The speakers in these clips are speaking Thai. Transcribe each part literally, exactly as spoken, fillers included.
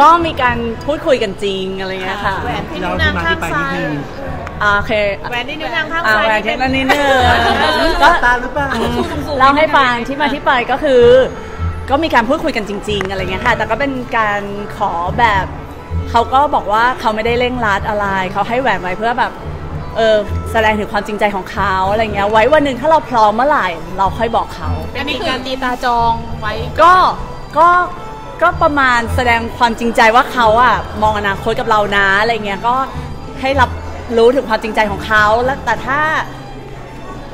ก็มีการพูดคุยกันจริงอะไรเงี้ยค่ะแหวนที่นิ้วนางข้างซ้ายโอเคแหวนที่นิ้วนางข้างซ้ายแหวนที่นิ้วนางก็ตาหรือเปล่าเราให้ฟังที่มาที่ไปก็คือก็มีการพูดคุยกันจริงๆอะไรเงี้ยค่ะแต่ก็เป็นการขอแบบเขาก็บอกว่าเขาไม่ได้เร่งรัดอะไรเขาให้แหวนไว้เพื่อแบบเออแสดงถึงความจริงใจของเขาอะไรเงี้ยไว้วันหนึ่งถ้าเราพร้อมเมื่อไหร่เราค่อยบอกเขาอันนี้คือการตีตาจองไว้ก็ก็ก็ประมาณแสดงความจริงใจว่าเขาอะมองอนาคตกับเรานะอะไรเงี้ยก็ให้รับรู้ถึงความจริงใจของเขาแล้วแต่ถ้า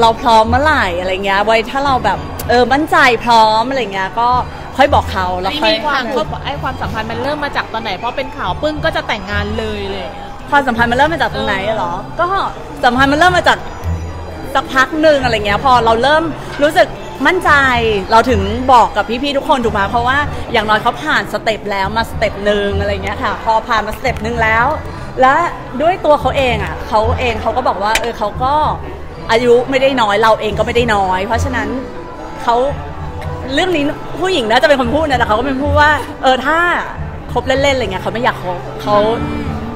เราพร้อมเมื่อไหร่อะไรเงี้ยไว้ถ้าเราแบบเออมั่นใจพร้อมอะไรเงี้ยก็ค่อยบอกเขาแล้วค่อยไอ้ความสัมพันธ์มันเริ่มมาจากตอนไหนเพราะเป็นข่าวปึ้งก็จะแต่งงานเลยเลยความสัมพันธ์มันเริ่มมาจากตรงไหนหรอก็สัมพันธ์มันเริ่มมาจากสักพักหนึ่งอะไรเงี้ยพอเราเริ่มรู้สึกมั่นใจเราถึงบอกกับพี่ๆทุกคนถูกไหมเพราะว่าอย่างน้อยเขาผ่านสเต็ปแล้วมาสเต็ปหนึ่งอะไรเงี้ยค่ะพอผ่านมาสเต็ปหนึ่งแล้วและด้วยตัวเขาเองอ่ะเขาเองเขาก็บอกว่าเออเขาก็อายุไม่ได้น้อยเราเองก็ไม่ได้น้อยเพราะฉะนั้นเขาเรื่องนี้ผู้หญิงน่าจะเป็นคนพูดนะแต่เขาก็เป็นพูดว่าเออถ้าคบเล่นๆอะไรเงี้ยเขาไม่อยากคบเขา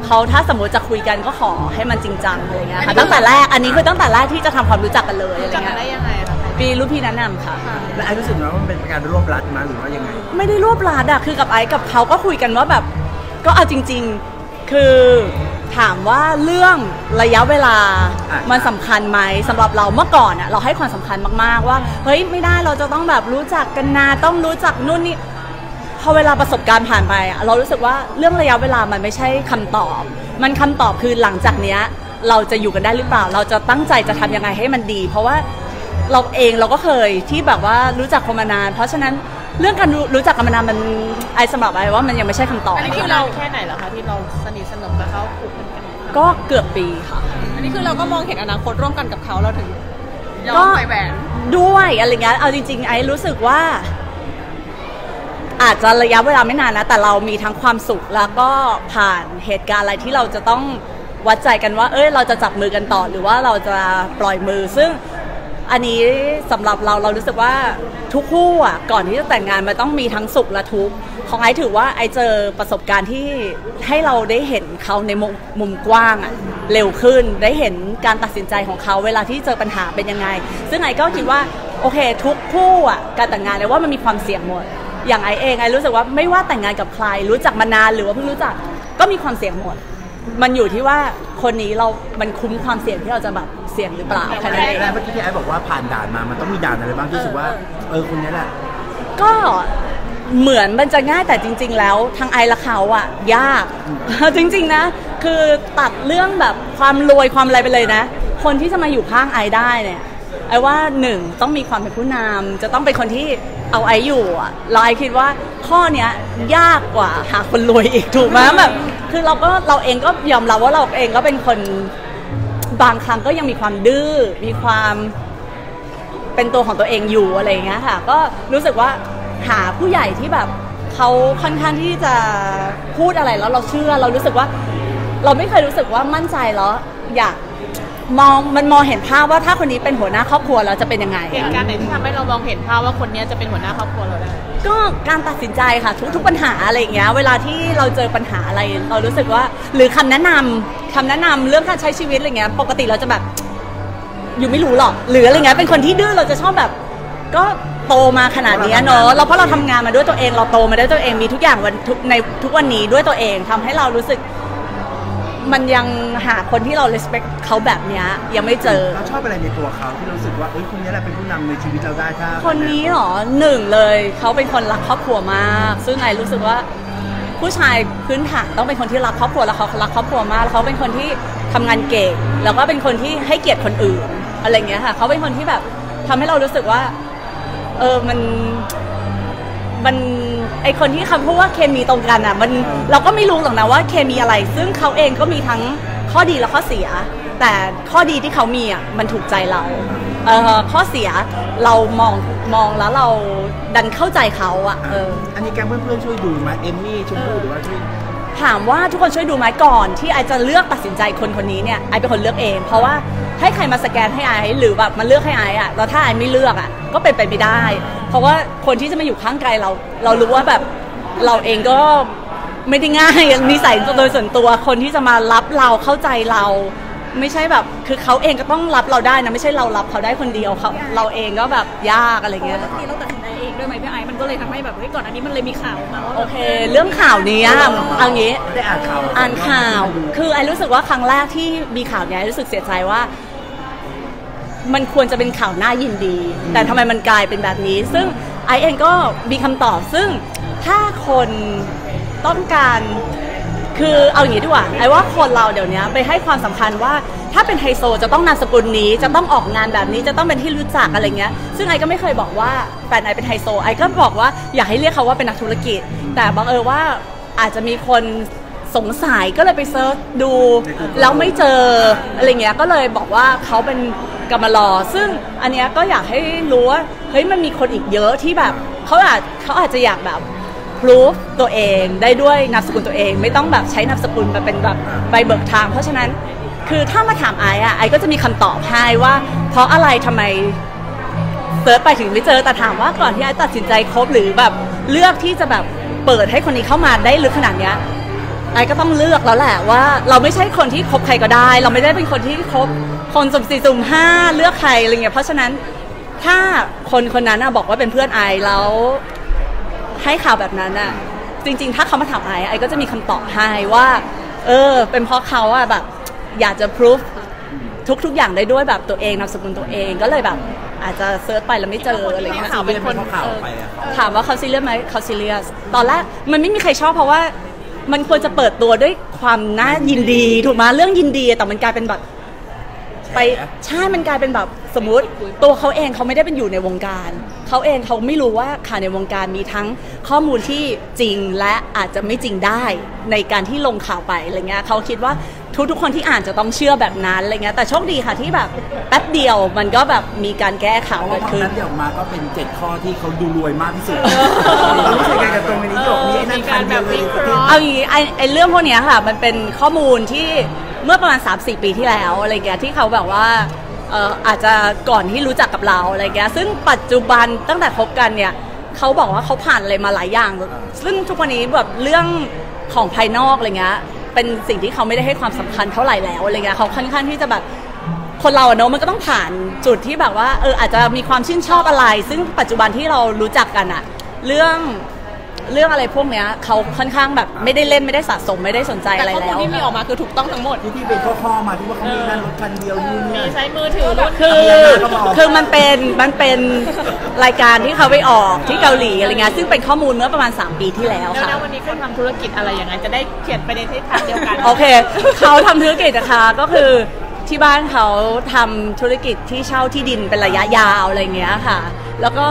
เขาถ้าสมมติจะคุยกันก็ขอให้มันจริงจังอะไรเงี้ยค่ะตั้งแต่แรกอันนี้คือตั้งแต่แรกที่จะทำความรู้จักกันเลยอะไรเงี้ยได้ยังไงปีรุ่นพี่แนะนำค่ะและไอ้รู้สึกว่ามันเป็นการรวบรัดมาหรือว่ายังไงไม่ได้รวบรัดอะคือกับไอ้กับเขาก็คุยกันว่าแบบก็เอาจริงๆคือถามว่าเรื่องระยะเวลามันสำคัญไหมสำหรับเราเมื่อก่อนอะเราให้ความสำคัญมากๆว่าเฮ้ยไม่ได้เราจะต้องแบบรู้จักกันนานต้องรู้จักนู่นนี่พอเวลาประสบการณ์ผ่านไปอะเรารู้สึกว่าเรื่องระยะเวลามันไม่ใช่คำตอบมันคำตอบคือหลังจากเนี้ยเราจะอยู่กันได้หรือเปล่าเราจะตั้งใจจะทำยังไงให้มันดีเพราะว่าเราเองเราก็เคยที่แบบว่ารู้จักกันมานานเพราะฉะนั้นเรื่องการรู้จักกันมานานมันไอสำหรับไอว่ามันยังไม่ใช่คำตอบอันนี้คือเราแค่ไหนเหรอคะที่เราสนิทสนมกับเขาผูกพันกันก็เกือบปีค่ะอันนี้คือเราก็มองเห็นอนาคตร่วมกันกับเขาเราถึงยอมใส่แหวนด้วยอะไรเงี้ยเอาจริงๆไอรู้สึกว่าอาจจะระยะเวลาไม่นานนะแต่เรามีทั้งความสุขแล้วก็ผ่านเหตุการณ์อะไรที่เราจะต้องวัดใจกันว่าเอ้ยเราจะจับมือกันต่อหรือว่าเราจะปล่อยมือซึ่งอันนี้สำหรับเราเรารู้สึกว่าทุกคู่อ่ะก่อนที่จะแต่งงานมันต้องมีทั้งสุขและทุกข์ของไอซ์ถือว่าไอซ์เจอประสบการณ์ที่ให้เราได้เห็นเขาในมุมมุมกว้างอ่ะเร็วขึ้นได้เห็นการตัดสินใจของเขาเวลาที่เจอปัญหาเป็นยังไงซึ่งไอซ์ก็คิดว่าโอเคทุกคู่อ่ะการแต่งงานเลยว่ามันมีความเสี่ยงหมดอย่างไอซ์เองไอซ์รู้สึกว่าไม่ว่าแต่งงานกับใครรู้จักมานานหรือว่าเพิ่งรู้จักก็มีความเสี่ยงหมดมันอยู่ที่ว่าคนนี้เรามันคุ้มความเสี่ยงที่เราจะแบบเสี่ยงหรือเปล่าค่ะแล้วเมื่อกี้ที่ไอ้บอกว่าผ่านด่านมามันต้องมีด่านอะไรบ้างที่รู้สึกว่าเออคนนี้แหละก็เหมือนมันจะง่ายแต่จริงๆแล้วทางไอ้และเขาอะยากจริงๆนะคือตัดเรื่องแบบความรวยความอะไรไปเลยนะคนที่จะมาอยู่ข้างไอ้ได้เนี่ยไอ้ว่าหนึ่งต้องมีความเป็นผู้นำจะต้องเป็นคนที่เอาไอ้อยู่อะเราไอ้คิดว่าข้อเนี้ยยากกว่าหาคนรวยอีกถูกไหมแบบคือเราก็เราเองก็ยอมรับว่าเราเองก็เป็นคนบางครั้งก็ยังมีความดื้อมีความเป็นตัวของตัวเองอยู่อะไรอย่างเงี้ยค่ะก็รู้สึกว่าหาผู้ใหญ่ที่แบบเขาค่อนข้างที่จะพูดอะไรแล้วเราเชื่อเรารู้สึกว่าเราไม่เคยรู้สึกว่ามั่นใจแล้วอยากมองมันมองเห็นภาพว่าถ้าคนนี้เป็นหัวหน้าครอบครัวเราจะเป็นยังไงเหตุการณ์ไหนที่ทำให้เรามองเห็นภาพว่าคนนี้จะเป็นหัวหน้าครอบครัวเราได้ก็การตัดสินใจค่ะทุกๆปัญหาอะไรอย่างเงี้ยเวลาที่เราเจอปัญหาอะไรเรารู้สึกว่าหรือคำแนะนำคำแนะนำเรื่องการใช้ชีวิตอะไรเงี้ยปกติเราจะแบบอยู่ไม่รู้หรอกหรืออะไรเงี้ยเป็นคนที่ดื้อเราจะชอบแบบก็โตมาขนาดนี้เนาะเราเพราะเราทำงานมาด้วยตัวเองเราโตมาด้วยตัวเองมีทุกอย่างวันทุกในทุกวันนี้ด้วยตัวเองทำให้เรารู้สึกมันยังหาคนที่เรา respect เขาแบบเนี้ยยังไม่เจอเราชอบอะไรในตัวเขาที่เราสึกว่าเอ้ยคนนี้แหละเป็นผู้นำในชีวิตเราได้ถ้าคนนี้หรอหนึ่งเลยเขาเป็นคนรักครอบครัวมากซึ่งไอรู้สึกว่าผู้ชายพื้นฐานต้องเป็นคนที่รักครอบครัวแล้วเขารักครอบครัวมากแล้วเขาเป็นคนที่ทำงานเก่งแล้วก็เป็นคนที่ให้เกียรติคนอื่นอะไรเงี้ยค่ะเขาเป็นคนที่แบบทำให้เรารู้สึกว่าเออมันมันไอคนที่คำพูดว่าเคมีตรงกันอ่ะมันเราก็ไม่รู้หรอกนะว่าเคมีอะไรซึ่งเขาเองก็มีทั้งข้อดีและข้อเสียแต่ข้อดีที่เขามีอ่ะมันถูกใจเราเออข้อเสียเรามองมองแล้วเราดันเข้าใจเขาอ่ะเอออันนี้แกเพื่อนๆช่วยดูไหมเอมมี่ช่วยดูหรือว่าช่วยถามว่าทุกคนช่วยดูไหมก่อนที่ไอจะเลือกตัดสินใจคนคนนี้เนี่ยไอเป็นคนเลือกเองเพราะว่าให้ใครมาสแกนให้ไอหรือแบบมาเลือกให้ไออ่ะแล้วถ้าไอไม่เลือกอ่ะก็เป็นไปไม่ได้เพราะว่าคนที่จะมาอยู่ข้างกายเราเรารู้ว่าแบบเราเองก็ ไม่ได้ง่ายนิสัยโดยส่วนตัวคนที่จะมารับเราเข้าใจเราไม่ใช่แบบคือเขาเองก็ต้องรับเราได้นะไม่ใช่เรารับเขาได้คนเดียวเขาเราเองก็แบบยากอะไรเงี้ยบางทีเราตัดสินใจเองด้วยไหมพี่ไอมันก็เลยทำให้แบบเฮ้ยก่อนอันนี้มันเลยมีข่าวมาโอเคเรื่องข่าวนี้เอางี้ได้อ่านข่าวอ่านข่าวคือไอรู้สึกว่าครั้งแรกที่มีข่าวเนี้ยรู้สึกเสียใจว่ามันควรจะเป็นข่าวน่ายินดีแต่ทำไมมันกลายเป็นแบบนี้ซึ่งไอเองก็มีคำตอบซึ่งถ้าคนต้องการคือเอาอย่างนี้ดีกว่าไอ้ว่าคนเราเดี๋ยวนี้ไปให้ความสำคัญว่าถ้าเป็นไฮโซจะต้องนามสกุลนี้จะต้องออกงานแบบนี้จะต้องเป็นที่รู้จักอะไรเงี้ยซึ่งไอ้ก็ไม่เคยบอกว่าแฟนไอ้เป็นไฮโซไอ้ก็บอกว่าอยากให้เรียกเขาว่าเป็นนักธุรกิจแต่บังเอิญว่าอาจจะมีคนสงสัยก็เลยไปเซิร์ชดูแล้วไม่เจออะไรเงี้ยก็เลยบอกว่าเขาเป็นกำมะลอซึ่งอันเนี้ยก็อยากให้รู้ว่าเฮ้ยมันมีคนอีกเยอะที่แบบเขาอาจเขาอาจจะอยากแบบพรูฟตัวเองได้ด้วยนามสกุลตัวเองไม่ต้องแบบใช้นามสกุลมาเป็นแบบใบเบิกทางเพราะฉะนั้นคือถ้ามาถามไอ้อะไอ้ก็จะมีคำตอบให้ว่าเพราะอะไรทำไมเซิร์ชไปถึงไม่เจอแต่ถามว่าก่อนที่ไอ้ตัดสินใจคบหรือแบบเลือกที่จะแบบเปิดให้คนนี้เข้ามาได้ลึกขนาดเนี้ยไอ้ก็ต้องเลือกแล้วแหละว่าเราไม่ใช่คนที่คบใครก็ได้เราไม่ได้เป็นคนที่คบคนสุ่มสี่สุ่มห้าเลือกใครอะไรเงี้ยเพราะฉะนั้นถ้าคนคนนั้นอะบอกว่าเป็นเพื่อนไอ้แล้วให้ข่าวแบบนั้นน่ะจริงๆถ้าเขามาถามไอ้ไอ้ก็จะมีคำตอบให้ว่าเออเป็นเพราะเขาอะแบบอยากจะพิสูจน์ทุกๆอย่างได้ด้วยแบบตัวเองนามสกุลตัวเองก็เลยแบบอาจจะเซิร์ชไปแล้วไม่เจออะไรเงี้ยถามเป็นคนถามว่าเขาซีเรียสไหมเขาซีเรียสตอนแรกมันไม่มีใครชอบเพราะว่ามันควรจะเปิดตัวด้วยความน่ายินดีถูกไหมเรื่องยินดีแต่มันกลายเป็นแบบไปใช่มันกลายเป็นแบบสมมติตัวเขาเองเขาไม่ได้เป็นอยู่ในวงการเขาเองเขาไม่รู้ว่าข่าวในวงการมีทั้งข้อมูลที่จริงและอาจจะไม่จริงได้ในการที่ลงข่าวไปอะไรเงี้ยเขาคิดว่าทุกทุกคนที่อ่านจะต้องเชื่อแบบนั้นอะไรเงี้ยแต่โชคดีค่ะที่แบบแป๊บเดียวมันก็แบบมีการแก้ข่าวเกิดขึ้นแป๊บเดียวมาก็เป็นเจ็ดข้อที่เขาดูรวยมากที่สุดรู้สึกยังไงกับตรงนี้จบมีในการแบบนี้เอาอย่างงี้ไอเรื่องพวกเนี้ยค่ะมันเป็นข้อมูลที่เมื่อประมาณ สามถึงสี่ ปีที่แล้วอะไรเงี้ยที่เขาแบบว่าเอ่ออาจจะก่อนที่รู้จักกับเราอะไรเงี้ยซึ่งปัจจุบันตั้งแต่คบกันเนี่ยเขาบอกว่าเขาผ่านอะไรมาหลายอย่างซึ่งทุกวันนี้แบบเรื่องของภายนอกอะไรเงี้ยเป็นสิ่งที่เขาไม่ได้ให้ความสำคัญเท่าไหร่แล้วอะไรเงี้ยเขาค่อนข้างที่จะแบบคนเราเนอะมันก็ต้องผ่านจุดที่แบบว่าเอออาจจะมีความชื่นชอบอะไรซึ่งปัจจุบันที่เรารู้จักกันอะเรื่องเรื่องอะไรพวกเนี้ยเขาค่อนข้างแบบไม่ได้เล่นไม่ได้สะสมไม่ได้สนใจอะไรแล้วแต่ข้อมูลที่มีออกมาคือถูกต้องทั้งหมดที่เป็นข้อๆมาที่ว่าเขามีนั่นรถคันเดียวนู่นมีใช้มือถือคือคือมันเป็นมันเป็นรายการที่เขาไปออกที่เกาหลีอะไรเงี้ยซึ่งเป็นข้อมูลเมื่อประมาณสามปีที่แล้วค่ะแล้ววันนี้เขาทำธุรกิจอะไรอย่างเงี้ยจะได้เขียนไปในทิศทางเดียวกันโอเคเขาทำธุรกิจนะคะก็คือที่บ้านเขาทำธุรกิจที่เช่าที่ดินเป็นระยะยาวอะไรเงี้ยค่ะแล้วก็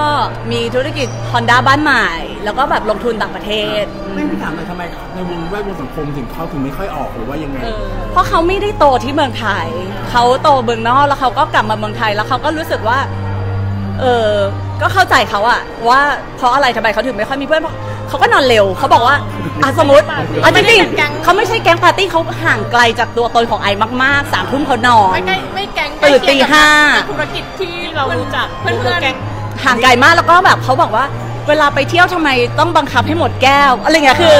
มีธุรกิจ Honda บ้านใหม่แล้วก็แบบลงทุนต่างประเทศไม่ไปถามเลยทำไมในวงแวดวงสังคมถึงเขาถึงไม่ค่อยออกหรือว่ายังไงเพราะเขาไม่ได้โตที่เมืองไทยเขาโตเมืองนอกแล้วเขาก็กลับมาเมืองไทยแล้วเขาก็รู้สึกว่าเออก็เข้าใจเขาอะว่าเพราะอะไรทำไมเขาถึงไม่ค่อยมีเพื่อนเพราะเขาก็นอนเร็วเขาบอกว่าอ่ะสมมติอ่ะจริงๆเขาไม่ใช่แก๊งปาร์ตี้เขาห่างไกลจากตัวตนของไอมากๆสามทุ่มเขานอนไม่ไม่แก๊งตื่นตีห้าธุรกิจที่เรารู้จักเพื่อนแก๊งห่างไกลมากแล้วก็แบบเขาบอกว่าเวลาไปเที่ยวทำไมต้องบังคับให้หมดแก้วอะไรเงี้ยคือ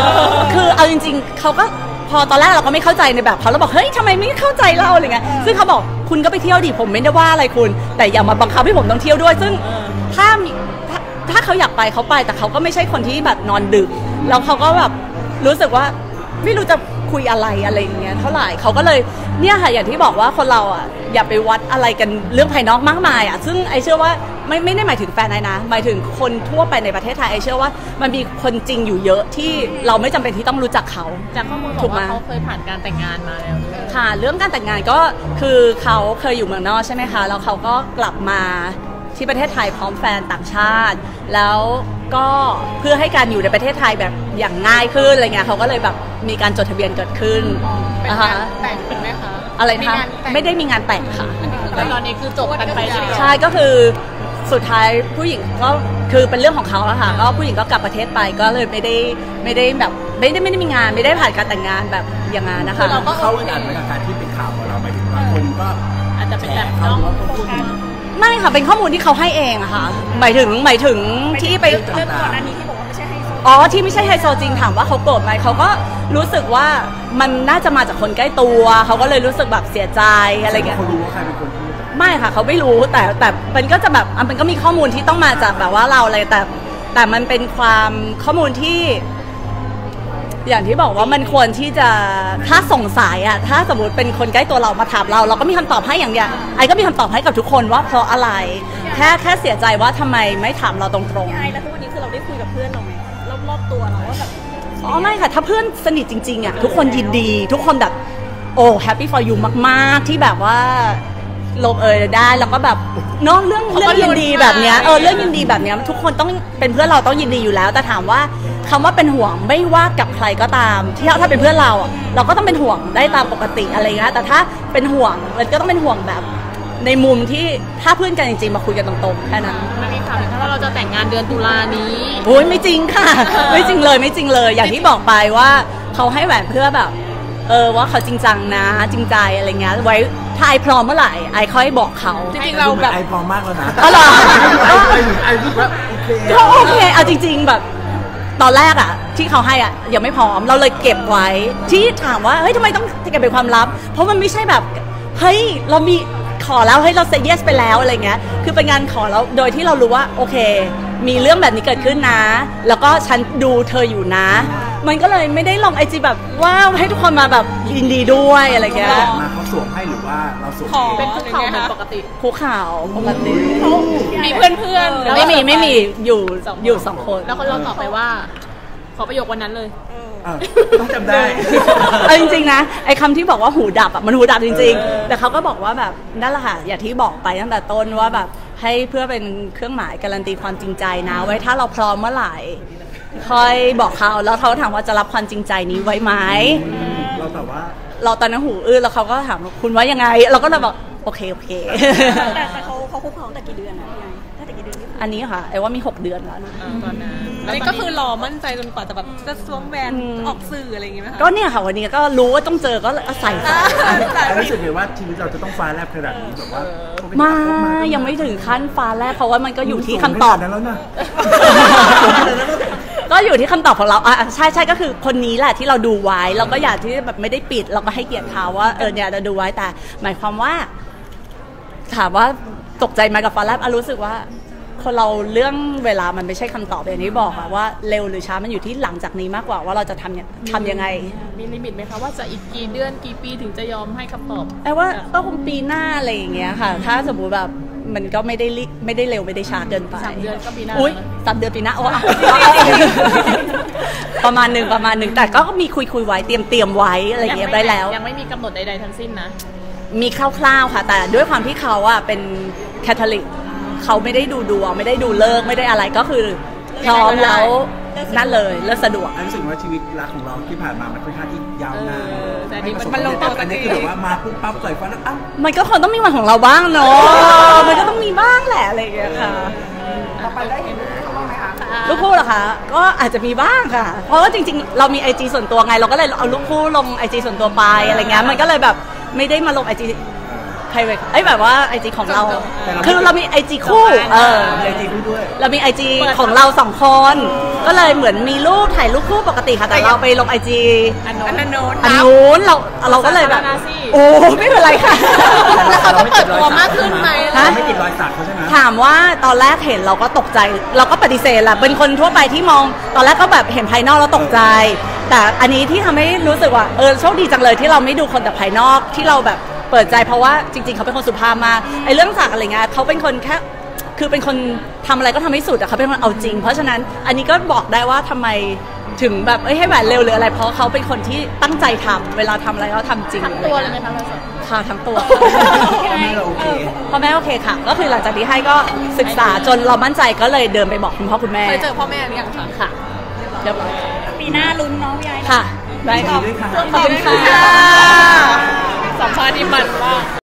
คือเอาจริงๆเขาก็พอตอนแรกเราก็ไม่เข้าใจในแบบเขาเราบอกเฮ้ยทำไมไม่เข้าใจเราอะไรเงี้ยซึ่งเขาบอกคุณก็ไปเที่ยวดิผมไม่ได้ว่าอะไรคุณแต่อย่ามาบังคับให้ผมต้องเที่ยวด้วยซึ่งถ้าถ้าเขาอยากไปเขาไปแต่เขาก็ไม่ใช่คนที่แบบนอนดึกแล้วเขาก็แบบรู้สึกว่าไม่รู้จะคุยอะไรอะไรอย่างเงี้ยเท่าไหร่เขาก็เลยเนี่ยค่ะอย่างที่บอกว่าคนเราอ่ะอย่าไปวัดอะไรกันเรื่องภายนอกมากมายอ่ะซึ่งไอเชื่อว่าไม่ไม่ได้หมายถึงแฟนไอนะหมายถึงคนทั่วไปในประเทศไทยไอเชื่อว่ามันมีคนจริงอยู่เยอะที่เราไม่จำเป็นที่ต้องรู้จักเขาจากข้อมูลบอกว่าเขาเคยผ่านการแต่งงานมาแล้วค่ะเรื่องการแต่งงานก็คือเขาเคยอยู่เมืองนอกใช่ไหมคะแล้วเขาก็กลับมาที่ประเทศไทยพร้อมแฟนต่างชาติแล้วก็เพื่อให้การอยู่ในประเทศไทยแบบอย่างง่ายขึ้นอะไรเงี้ยเขาก็เลยแบบมีการจดทะเบียนเกิดขึ้นนะคะแต่งเป็นไหมคะอะไรคะไม่ได้มีงานแต่งค่ะแล้วตอนนี้คือจบกันไปใช่ก็คือสุดท้ายผู้หญิงก็คือเป็นเรื่องของเขาแล้วค่ะก็ผู้หญิงก็กลับประเทศไปก็เลยไม่ได้ไม่ได้แบบไม่ได้ไม่ได้มีงานไม่ได้ผ่านการแต่งงานแบบอย่างนั้นนะคะเราก็เข้าใจในการที่เป็นข่าวของเราไปถึงว่าคนก็อาจจะเป็นแบบน้องไม่ค่ะเป็นข้อมูลที่เขาให้เองอะค่ะหมายถึงหมายถึงที่ไปเรื่องก่อนหน้านี้ที่บอกว่าไม่ใช่ไฮโซ อ๋อที่ไม่ใช่ไฮโซจริงถามว่าเขาโกรธไหมเขาก็รู้สึกว่ามันน่าจะมาจากคนใกล้ตัวเขาก็เลยรู้สึกแบบเสียใจอะไรอย่างเงี้ยเขารู้ว่าใครเป็นคนพูดไม่ค่ะเขาไม่รู้แต่แต่มันก็จะแบบมันก็มีข้อมูลที่ต้องมาจากแบบว่าเราอะไรแต่แต่มันเป็นความข้อมูลที่อย่างที่บอกว่ามันควรที่จะถ้าสงสัยอะถ้าสมมติเป็นคนใกล้ตัวเรามาถามเราเราก็มีคำตอบให้อย่างเดียวไอก็มีคำตอบให้กับทุกคนว่าเพราะอะไรแค่แค่เสียใจว่าทำไมไม่ถามเราตรงๆไอแล้วทุกวันนี้คือเราได้คุยกับเพื่อนเราไหมรอบๆตัวเราว่าแบบอ๋อไม่ค่ะถ้าเพื่อนสนิทจริงๆอะทุกคนยินดีทุกคนแบบโอ้แฮปปี้ for you มากๆที่แบบว่าลงเอยได้แล้วก็แบบน้องเรื่องเรื่องยินดีแบบเนี้ยเออเรื่องยินดีแบบเนี้ยทุกคนต้องเป็นเพื่อนเราต้องยินดีอยู่แล้วแต่ถามว่าคำว่าเป็นห่วงไม่ว่ากับใครก็ตามที่ถ้าเป็นเพื่อนเราเราก็ต้องเป็นห่วงได้ตามปกติอะไรเงี้ยแต่ถ้าเป็นห่วงมันก็ต้องเป็นห่วงแบบในมุมที่ถ้าเพื่อนกันจริงๆมาคุยกันตรงๆแค่นั้นไม่มีข่าวถ้าเราจะแต่งงานเดือนตุลานี้โอ้ยไม่จริงค่ะไม่จริงเลยไม่จริงเลยอย่างที่บอกไปว่าเขาให้แหวนเพื่อแบบเออว่าเขาจริงจังนะจริงใจอะไรเงี้ยไว้ถ้าไอพร้อมเมื่อไหร่ไอค่อยบอกเขาจริงๆเราแบบไอพร้อมมากแล้วนะอ๋อเหรอไอรู้ว่าโอเคก็โอเคเอาจริงๆแบบตอนแรกอะที่เขาให้อะยังไม่พร้อมเราเลยเก็บไว้ที่ถามว่าเฮ้ยทำไมต้องเก็บเป็นความลับเพราะมันไม่ใช่แบบเฮ้ยเรามีขอแล้วเฮ้ยเราเซย์เยสไปแล้วอะไรเงี้ยคือเป็นงานขอแล้วโดยที่เรารู้ว่าโอเคมีเรื่องแบบนี้เกิดขึ้นนะแล้วก็ฉันดูเธออยู่นะมันก็เลยไม่ได้ลงไอจีแบบว้าวให้ทุกคนมาแบบยินดีด้วยอะไรเงี้ยมาเขาสวมให้หรือว่าเราสวมเป็นคู่ข่าวปกติคู่ข่าวปกติมีเพื่อนเพื่อนไม่มีไม่มีอยู่อยู่สองคนแล้วเขาตอบไปว่าขอประโยควันนั้นเลยต้องจำได้จริงๆนะไอคำที่บอกว่าหูดับอ่ะมันหูดับจริงๆแต่เขาก็บอกว่าแบบนั่นแหละค่ะอย่างที่บอกไปตั้งแต่ต้นว่าแบบให้เพื่อเป็นเครื่องหมายการันตีความจริงใจนะไว้ถ้าเราพร้อมเมื่อไหร่ค่อยบอกเขาแล้วเขาถามว่าจะรับความจริงใจนี้ไว้ไหมเราแต่ว่าเราตอนนั้นหูอื้อแล้วเขาก็ถามคุณว่ายังไงเราก็เลยบอกโอเคโอเคแต่แต่เขาเขาคุกเขาแต่กี่เดือนนะถ้าแต่กี่เดือนอันนี้ค่ะไอ้ว่ามีหกเดือนแล้วนะตอนนั้นอันนี้ก็คือรอมั่นใจจนกว่าจะแบบจะสวมแหวนออกสื่ออะไรอย่างเงี้ยไหมคะก็เนี่ยค่ะวันนี้ก็รู้ว่าต้องเจอก็ใส่รู้สึกเลยว่าชีวิตเราจะต้องฟ้าแลบขนาดนี้แบบว่ามายังไม่ถึงขั้นฟ้าแลบเพราะว่ามันก็อยู่ที่คำตอบแล้วนะก็อยู่ที่คำตอบของเราอ่ะใช่ใช่ก็คือคนนี้แหละที่เราดูไว้เราก็อยากที่แบบไม่ได้ปิดเราก็ให้เกียรติเขาว่าเออเนี่ยเราดูไว้แต่หมายความว่าถามว่าตกใจมากับฟ้าแลบอ่ะรู้สึกว่าคนเราเรื่องเวลามันไม่ใช่คำตอบอย่างนี้บอกอะว่าเร็วหรือช้ามันอยู่ที่หลังจากนี้มากกว่าว่าเราจะทำเนี่ยทำยังไงมีลิมิตไหมคะว่าจะอีกกี่เดือนกี่ปีถึงจะยอมให้คำตอบไอ้ว่าต้องคงปีหน้าอะไรอย่างเงี้ยค่ะถ้าสมมติแบบมันก็ไม่ได้ไม่ได้เร็วไม่ได้ช้าเกินไปสามเดือนก็ปีหน้าอุ้ยสามเดือนปีหน้าโอ้ประมาณหนึ่งประมาณหนึ่งแต่ก็มีคุยคุยไว้เตรียมเตรียมไว้อะไรอย่างเงี้ยได้แล้วยังไม่มีกำหนดใดๆทั้งสิ้นนะมีคร่าวๆค่ะแต่ด้วยความที่เขาอะเป็นแคทอลิกเขาไม่ได้ดูดวงไม่ได้ดูเลิกไม่ได้อะไรก็คือพร้อมแล้วนั่นเลยแล้วสะดวกรู้สึกว่าชีวิตรักของเราที่ผ่านมามันค่อนข้างที่ยาวนานแต่นี่มันลงตัวกันนี่คือแบบว่ามาปุ๊บปั๊บใส่ฟันแล้วอ้าวมันก็คงต้องมีวันของเราบ้างเนาะมันก็ต้องมีบ้างแหละอะไรอย่างเงี้ยค่ะเราไปได้เห็นลูกบ้างไหมคะลูกคู่เหรอคะก็อาจจะมีบ้างค่ะเพราะว่าจริงๆเรามีไอจีส่วนตัวไงเราก็เลยเอาลูกคู่ลงไอจีส่วนตัวไปอะไรเงี้ยมันก็เลยแบบไม่ได้มาลงไอจีไอ้แบบว่าไอจีของเราคือเรามีไอจีคู่เออไอจีคู่ด้วยเรามีไอจีของเราสองคนก็เลยเหมือนมีรูปถ่ายรูปคู่ปกติค่ะแต่เราไปลงไอจีอันนู้นอันนู้นเราเราก็เลยแบบโอ้ไม่เป็นไรค่ะแล้วเขาต้องเปิดตัวมากขึ้นไหมไม่ติดรอยสักเขาใช่ไหมถามว่าตอนแรกเห็นเราก็ตกใจเราก็ปฏิเสธแหละเป็นคนทั่วไปที่มองตอนแรกก็แบบเห็นภายนอกเราตกใจแต่อันนี้ที่ทำให้รู้สึกว่าเออโชคดีจังเลยที่เราไม่ดูคนแต่ภายนอกที่เราแบบเปิดใจเพราะว่าจริงๆเขาเป็นคนสุภาพมากไอ้เรื่องสักอะไรเงี้ยเขาเป็นคนแค่คือเป็นคนทำอะไรก็ทำให้สุดแต่เขาเป็นคนเอาจริงเพราะฉะนั้นอันนี้ก็บอกได้ว่าทำไมถึงแบบเอ้ยให้แหวนเร็วหรืออะไรเพราะเขาเป็นคนที่ตั้งใจทำเวลาทำอะไรเขาทำจริงทั้งตัวเลยไหมคะค่ะทั้งตัวพ่อแม่โอเคค่ะก็คือหลังจากที่ให้ก็ศึกษาจนเรามั่นใจก็เลยเดินไปบอกคุณพ่อคุณแม่ไปเจอพ่อแม่หรือยังคะค่ะเรียบร้อยปีหน้าลุ้นน้องยายค่ะได้ขอบคุณค่ะสัมภาษณ์ที่มันมาก